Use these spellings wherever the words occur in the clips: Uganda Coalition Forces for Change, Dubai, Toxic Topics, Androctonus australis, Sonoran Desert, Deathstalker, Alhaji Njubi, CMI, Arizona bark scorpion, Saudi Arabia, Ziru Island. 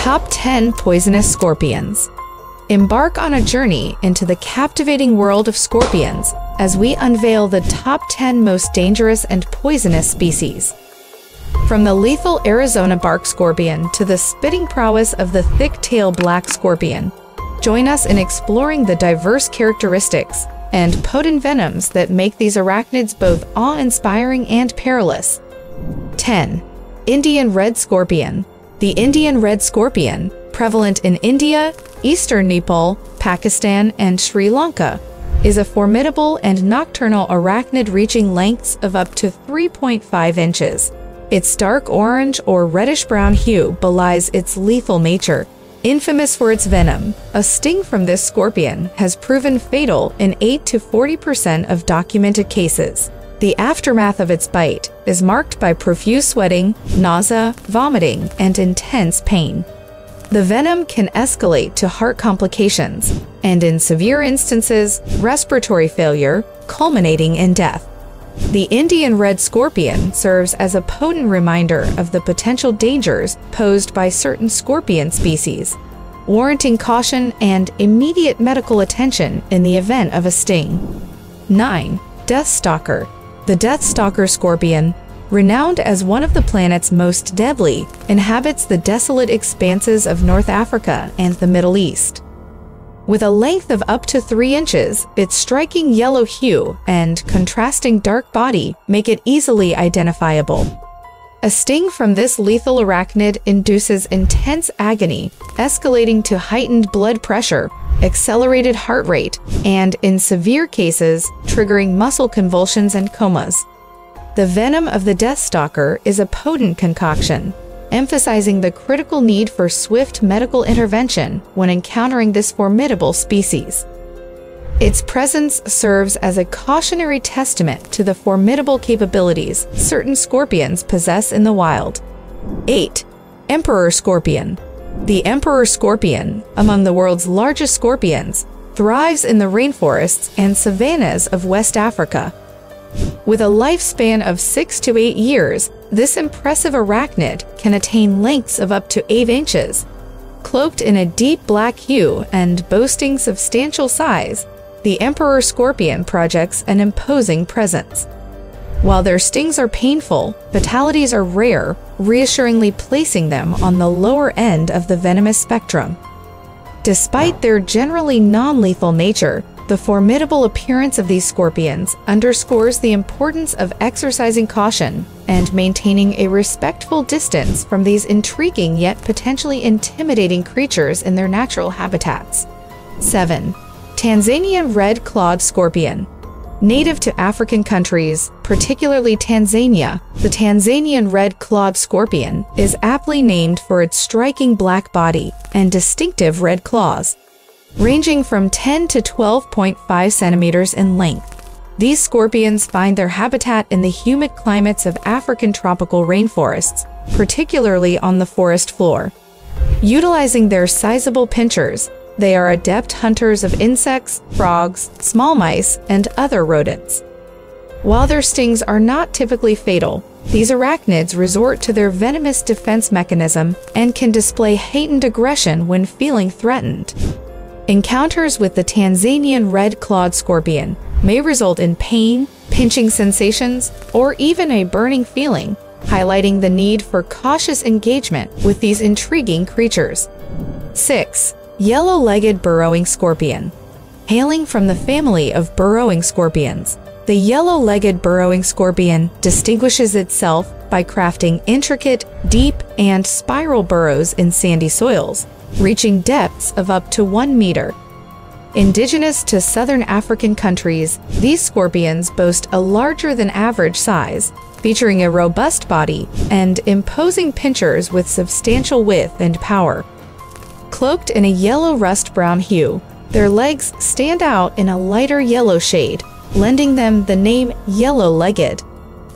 Top 10 Poisonous Scorpions. Embark on a journey into the captivating world of scorpions as we unveil the top 10 most dangerous and poisonous species. From the lethal Arizona bark scorpion to the spitting prowess of the thick-tailed black scorpion, join us in exploring the diverse characteristics and potent venoms that make these arachnids both awe-inspiring and perilous. 10. Indian red scorpion. The Indian red scorpion, prevalent in India, eastern Nepal, Pakistan, and Sri Lanka, is a formidable and nocturnal arachnid reaching lengths of up to 3.5 inches. Its dark orange or reddish-brown hue belies its lethal nature. Infamous for its venom, a sting from this scorpion has proven fatal in 8 to 40% of documented cases. The aftermath of its bite is marked by profuse sweating, nausea, vomiting, and intense pain. The venom can escalate to heart complications, and in severe instances, respiratory failure, culminating in death. The Indian red scorpion serves as a potent reminder of the potential dangers posed by certain scorpion species, warranting caution and immediate medical attention in the event of a sting. 9. Deathstalker. The Deathstalker scorpion, renowned as one of the planet's most deadly, inhabits the desolate expanses of North Africa and the Middle East. With a length of up to 3 inches, its striking yellow hue and contrasting dark body make it easily identifiable. A sting from this lethal arachnid induces intense agony, escalating to heightened blood pressure, accelerated heart rate, and in severe cases, triggering muscle convulsions and comas. The venom of the Deathstalker is a potent concoction, emphasizing the critical need for swift medical intervention when encountering this formidable species. Its presence serves as a cautionary testament to the formidable capabilities certain scorpions possess in the wild. 8. Emperor scorpion. The emperor scorpion, among the world's largest scorpions, thrives in the rainforests and savannas of West Africa. With a lifespan of 6 to 8 years, this impressive arachnid can attain lengths of up to 8 inches. Cloaked in a deep black hue and boasting substantial size, the emperor scorpion projects an imposing presence. While their stings are painful, fatalities are rare, reassuringly placing them on the lower end of the venomous spectrum. Despite their generally non-lethal nature, the formidable appearance of these scorpions underscores the importance of exercising caution and maintaining a respectful distance from these intriguing yet potentially intimidating creatures in their natural habitats. 7. Tanzanian red-clawed scorpion. Native to African countries, particularly Tanzania, the Tanzanian red-clawed scorpion is aptly named for its striking black body and distinctive red claws. Ranging from 10 to 12.5 centimeters in length, these scorpions find their habitat in the humid climates of African tropical rainforests, particularly on the forest floor. Utilizing their sizable pincers, they are adept hunters of insects, frogs, small mice, and other rodents. While their stings are not typically fatal, these arachnids resort to their venomous defense mechanism and can display heightened aggression when feeling threatened. Encounters with the Tanzanian red-clawed scorpion may result in pain, pinching sensations, or even a burning feeling, highlighting the need for cautious engagement with these intriguing creatures. 6. Yellow-legged burrowing scorpion. Hailing from the family of burrowing scorpions, the yellow-legged burrowing scorpion distinguishes itself by crafting intricate, deep, and spiral burrows in sandy soils, reaching depths of up to 1 meter. Indigenous to southern African countries, these scorpions boast a larger than average size, featuring a robust body and imposing pincers with substantial width and power. Cloaked in a yellow rust-brown hue, their legs stand out in a lighter yellow shade, lending them the name yellow-legged.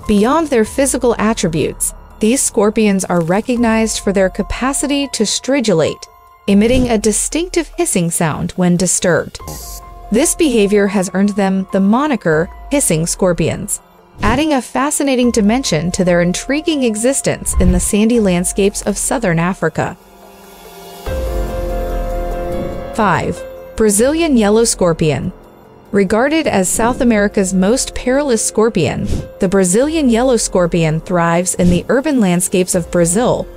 Beyond their physical attributes, these scorpions are recognized for their capacity to stridulate, emitting a distinctive hissing sound when disturbed. This behavior has earned them the moniker hissing scorpions, adding a fascinating dimension to their intriguing existence in the sandy landscapes of southern Africa. 5. Brazilian yellow scorpion. Regarded as South America's most perilous scorpion, the Brazilian yellow scorpion thrives in the urban landscapes of Brazil,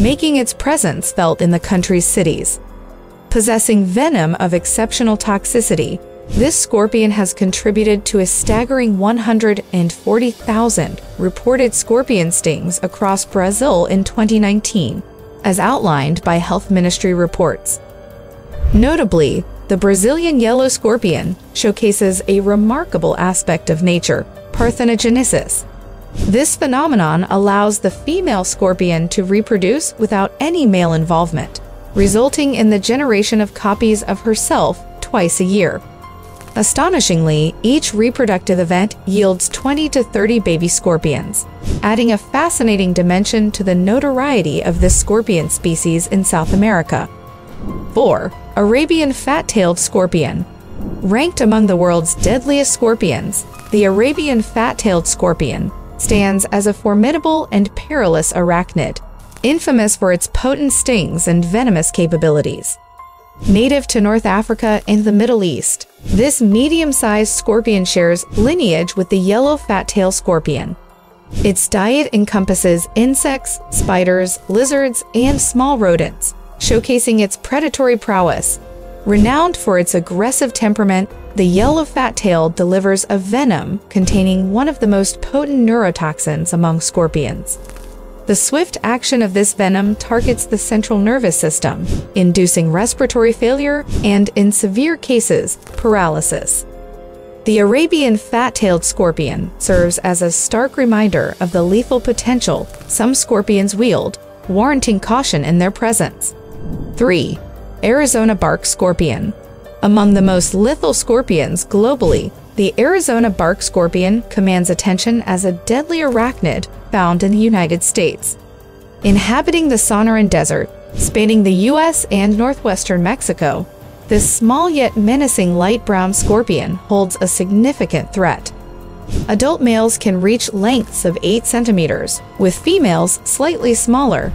making its presence felt in the country's cities. Possessing venom of exceptional toxicity, this scorpion has contributed to a staggering 140,000 reported scorpion stings across Brazil in 2019, as outlined by Health Ministry reports. Notably, the Brazilian yellow scorpion showcases a remarkable aspect of nature, parthenogenesis. This phenomenon allows the female scorpion to reproduce without any male involvement, resulting in the generation of copies of herself twice a year. Astonishingly, each reproductive event yields 20 to 30 baby scorpions, adding a fascinating dimension to the notoriety of this scorpion species in South America. 4. Arabian fat-tailed scorpion. Ranked among the world's deadliest scorpions, the Arabian fat-tailed scorpion stands as a formidable and perilous arachnid, infamous for its potent stings and venomous capabilities. Native to North Africa and the Middle East, this medium-sized scorpion shares lineage with the yellow fat-tail scorpion. Its diet encompasses insects, spiders, lizards, and small rodents, showcasing its predatory prowess. Renowned for its aggressive temperament, the yellow fat-tail delivers a venom containing one of the most potent neurotoxins among scorpions. The swift action of this venom targets the central nervous system, inducing respiratory failure and, in severe cases, paralysis. The Arabian fat-tailed scorpion serves as a stark reminder of the lethal potential some scorpions wield, warranting caution in their presence. 3. Arizona bark scorpion. Among the most lethal scorpions globally, the Arizona bark scorpion commands attention as a deadly arachnid found in the United States. Inhabiting the Sonoran Desert, spanning the U.S. and northwestern Mexico, this small yet menacing light brown scorpion holds a significant threat. Adult males can reach lengths of 8 centimeters, with females slightly smaller.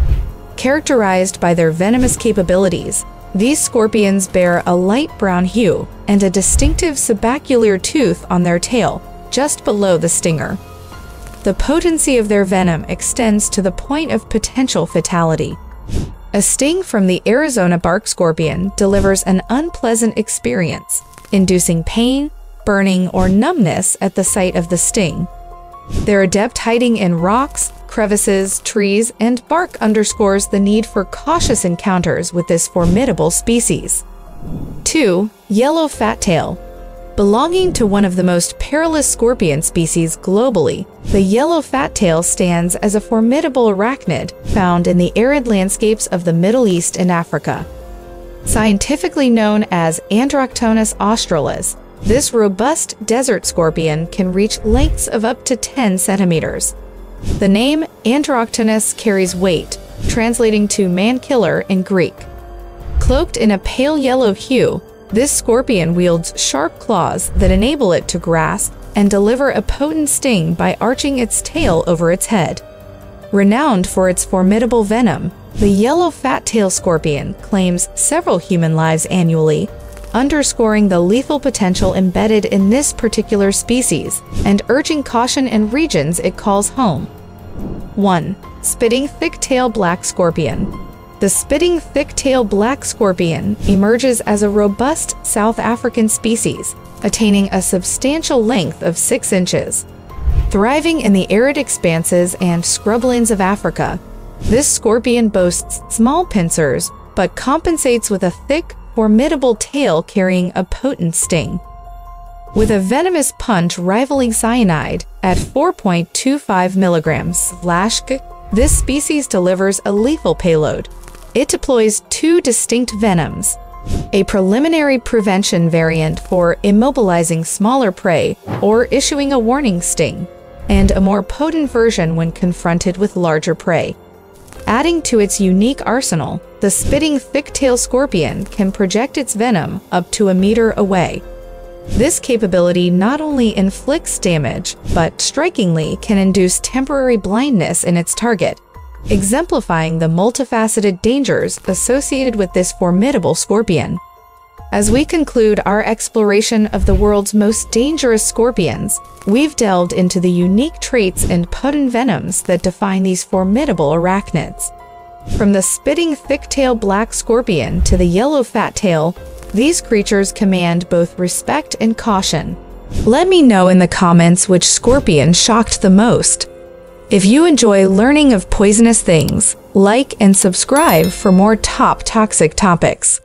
Characterized by their venomous capabilities, these scorpions bear a light brown hue and a distinctive subacular tooth on their tail, just below the stinger. The potency of their venom extends to the point of potential fatality. A sting from the Arizona bark scorpion delivers an unpleasant experience, inducing pain, burning, or numbness at the site of the sting. Their adept hiding in rocks, crevices, trees, and bark underscores the need for cautious encounters with this formidable species. 2. Yellow fat-tail. Belonging to one of the most perilous scorpion species globally, the yellow fat-tail stands as a formidable arachnid found in the arid landscapes of the Middle East and Africa. Scientifically known as Androctonus australis, this robust desert scorpion can reach lengths of up to 10 centimeters. The name Androctonus carries weight, translating to man-killer in Greek. Cloaked in a pale yellow hue, this scorpion wields sharp claws that enable it to grasp and deliver a potent sting by arching its tail over its head. Renowned for its formidable venom, the yellow fat-tail scorpion claims several human lives annually, underscoring the lethal potential embedded in this particular species and urging caution in regions it calls home. 1. Spitting thick-tail black scorpion. The spitting thick-tail black scorpion emerges as a robust South African species, attaining a substantial length of 6 inches. Thriving in the arid expanses and scrublands of Africa, this scorpion boasts small pincers but compensates with a thick, formidable tail carrying a potent sting. With a venomous punch rivaling cyanide at 4.25 mg/kg, this species delivers a lethal payload. It deploys 2 distinct venoms, a preliminary prevention variant for immobilizing smaller prey or issuing a warning sting, and a more potent version when confronted with larger prey. Adding to its unique arsenal, the spitting thick-tail scorpion can project its venom up to a meter away. This capability not only inflicts damage, but strikingly can induce temporary blindness in its target, exemplifying the multifaceted dangers associated with this formidable scorpion. As we conclude our exploration of the world's most dangerous scorpions, we've delved into the unique traits and potent venoms that define these formidable arachnids. From the spitting thick-tail black scorpion to the yellow fat-tail, these creatures command both respect and caution. Let me know in the comments which scorpion shocked the most. If you enjoy learning of poisonous things, like and subscribe for more top toxic topics.